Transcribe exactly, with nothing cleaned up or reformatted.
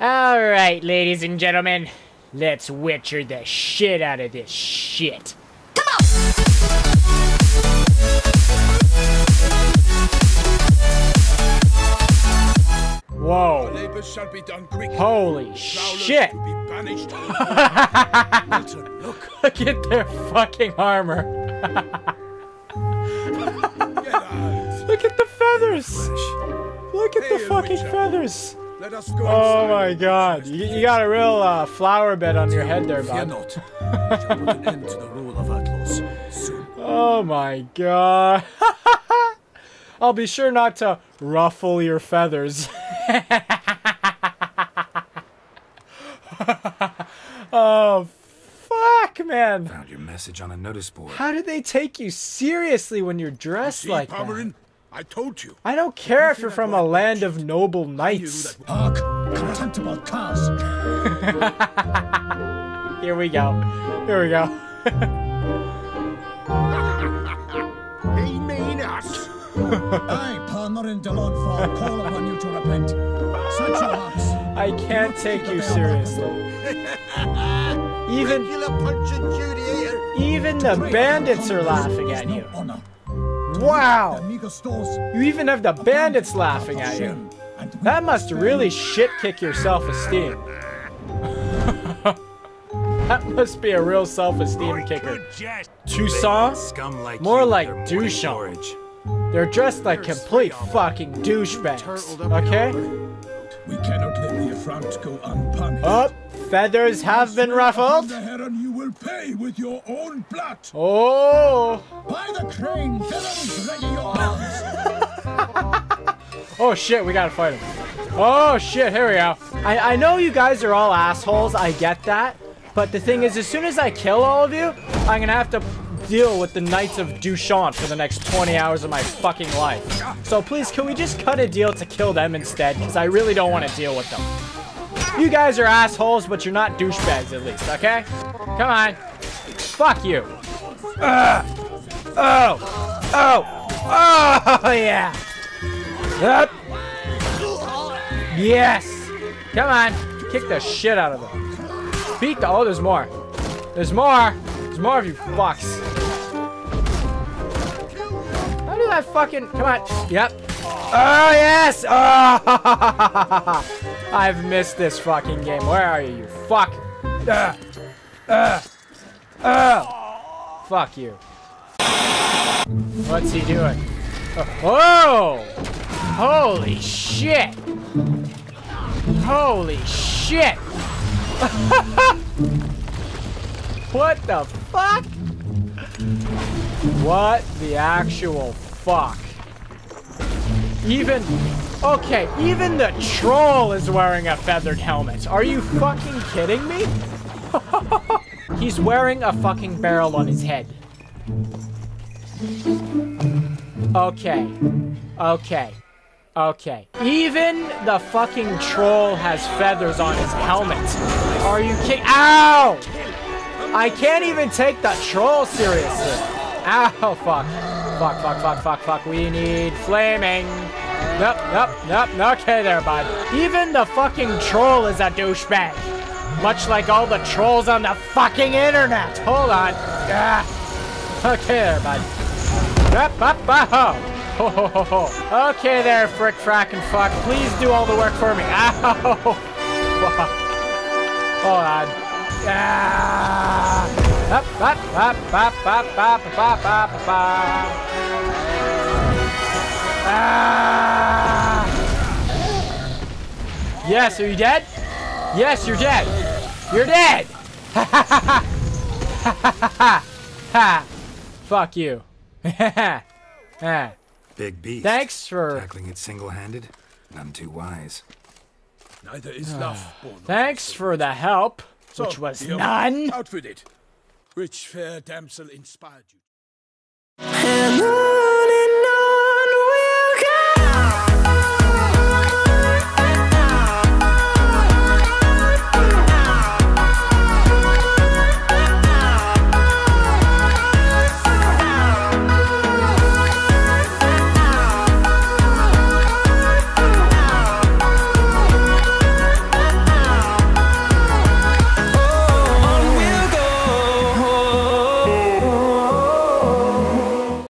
Alright, ladies and gentlemen, let's witcher the shit out of this shit. Come on! Whoa. Labor shall be done quickly. Holy shit! Milton, look. Look at their fucking armor. Look at the feathers! Look at the fucking feathers! Let us go. Oh my god, you, you got a real uh, flower bed on your head there, bud. Oh my god. I'll be sure not to ruffle your feathers. Oh fuck, man. Found your message on a notice board. How did they take you seriously when you're dressed you see, like Pomeran? That? I told you. I don't care you if you're from a land of noble knights. Hark, contemptible cask. Here we go. Here we go. They mean us. I, Palmerin Delon, fall call upon you to repent. Such a loss. I can't take you seriously. Even even the bandits are laughing at you. Wow! You even have the bandits laughing at you. That must really shit-kick your self-esteem. That must be a real self-esteem kicker. Toussaint? More like Duchamp. They're dressed like complete fucking douchebags, okay? We cannot let the affront go unpunished. Up! Feathers have been ruffled. The heron you will pay with your own blood. Oh! By the crane, villains, ready your arms. Oh shit, we gotta fight him. Oh shit, here we go. I I know you guys are all assholes. I get that, but the thing is, as soon as I kill all of you, I'm gonna have to deal with the Knights of Duchamp for the next twenty hours of my fucking life. So please, can we just cut a deal to kill them instead? Because I really don't want to deal with them. You guys are assholes, but you're not douchebags at least, okay? Come on. Fuck you. Uh, oh. Oh. Oh, yeah. Up. Yes. Come on. Kick the shit out of them. Beat the... Oh, there's more. There's more. There's more of you fucks. How do that fucking... Come on. Yep. Oh, yes. Oh. I've missed this fucking game. Where are you, you fuck? Uh, uh, uh. Fuck you. What's he doing? Oh! Holy shit! Holy shit! What the fuck? What the actual fuck? Even... Okay, even the troll is wearing a feathered helmet. Are you fucking kidding me? He's wearing a fucking barrel on his head. Okay. Okay. Okay. Even the fucking troll has feathers on his helmet. Are you kidding? Ow! I can't even take the troll seriously. Ow, fuck. Fuck, fuck, fuck, fuck, fuck. We need flaming. Nope, nope, nope, okay there, bud. Even the fucking troll is a douchebag. Much like all the trolls on the fucking internet. Hold on. Ah. Okay there, bud. Up, up, oh. Ho, ho, ho, ho. Okay there, frick, frack, and fuck. Please do all the work for me. Ow. Fuck. Hold on. Ah. Up, up, up, up, up, up, up, up, up, up. Ah. Yes, are you dead? Yes, you're dead. You're dead. Ha ha ha ha ha ha ha. Fuck you. Big beast. Thanks for tackling it single-handed. None too wise. Neither is love. Thanks for the help, which was none. Out with it. Which fair damsel inspired you?